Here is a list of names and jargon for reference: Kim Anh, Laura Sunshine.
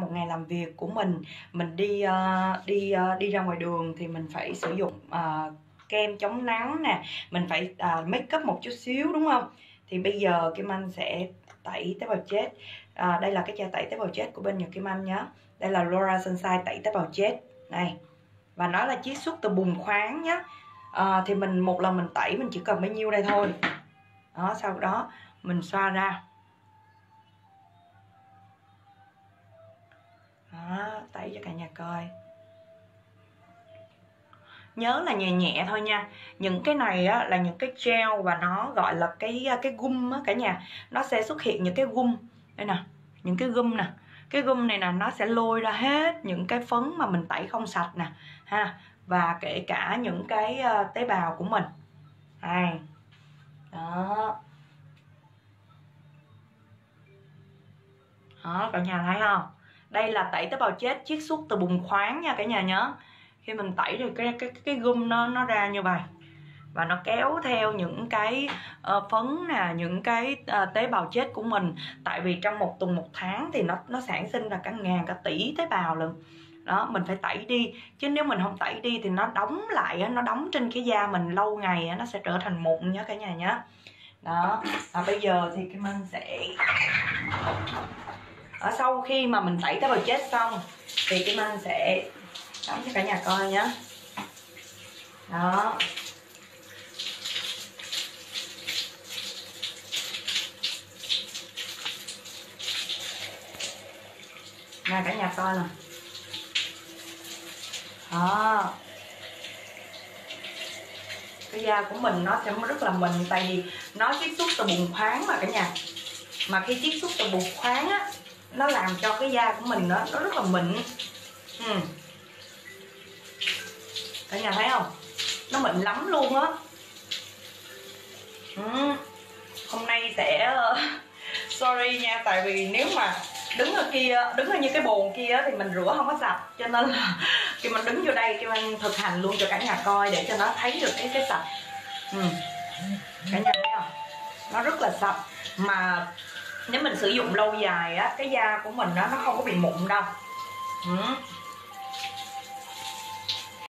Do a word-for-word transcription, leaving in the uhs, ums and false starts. Một ngày làm việc của mình, mình đi uh, đi uh, đi ra ngoài đường thì mình phải sử dụng uh, kem chống nắng nè, mình phải uh, make up một chút xíu, đúng không? Thì bây giờ Kim Anh sẽ tẩy tế bào chết. Uh, đây là cái chai tẩy tế bào chết của bên Nhật Kim Anh nhé. Đây là Laura Sunshine tẩy tế bào chết này, và nó là chiết xuất từ bùn khoáng nhé. Uh, thì mình một lần mình tẩy mình chỉ cần bấy nhiêu đây thôi. Đó, sau đó mình xoa ra. Đó, tẩy cho cả nhà coi. Nhớ là nhẹ nhẹ thôi nha. Những cái này á, là những cái gel, và nó gọi là cái cái gum á cả nhà. Nó sẽ xuất hiện những cái gum. Đây nè, những cái gum nè. Cái gum này nè, nó sẽ lôi ra hết những cái phấn mà mình tẩy không sạch nè ha. Và kể cả những cái uh, tế bào của mình. Đây. Đó. Đó, cả nhà thấy không? Đây là tẩy tế bào chết chiết xuất từ bùn khoáng nha cả nhà nhớ. Khi mình tẩy rồi cái cái cái gum nó nó ra như vậy, và nó kéo theo những cái uh, phấn nè, những cái uh, tế bào chết của mình. Tại vì trong một tuần một tháng thì nó nó sản sinh ra cả ngàn cả tỷ tế bào lận. Đó, mình phải tẩy đi, chứ nếu mình không tẩy đi thì nó đóng lại, nó đóng trên cái da mình lâu ngày, nó sẽ trở thành mụn nhá cả nhà nhé. Đó, và bây giờ thì Kim Anh sẽ ở sau khi mà mình tẩy tế bào chết xong thì Kim Anh sẽ đóng cho cả nhà coi nhé. Đó, nè cả nhà coi nè. Đó, cái da của mình nó sẽ rất là mịn, tại vì nó chiết xuất từ bùn khoáng mà cả nhà. Mà khi chiết xuất từ bùn khoáng á, nó làm cho cái da của mình nó, nó rất là mịn. Ừ. Cả nhà thấy không? Nó mịn lắm luôn á. Ừ. Hôm nay sẽ sorry nha, tại vì nếu mà đứng ở kia, đứng ở như cái bồn kia thì mình rửa không có sạch, cho nên là khi mình đứng vô đây, Kim Anh thực hành luôn cho cả nhà coi để cho nó thấy được cái cái sạch. Ừ. Cả nhà thấy không? Nó rất là sạch, mà nếu mình sử dụng lâu dài á, cái da của mình đó, nó không có bị mụn đâu. Ừ.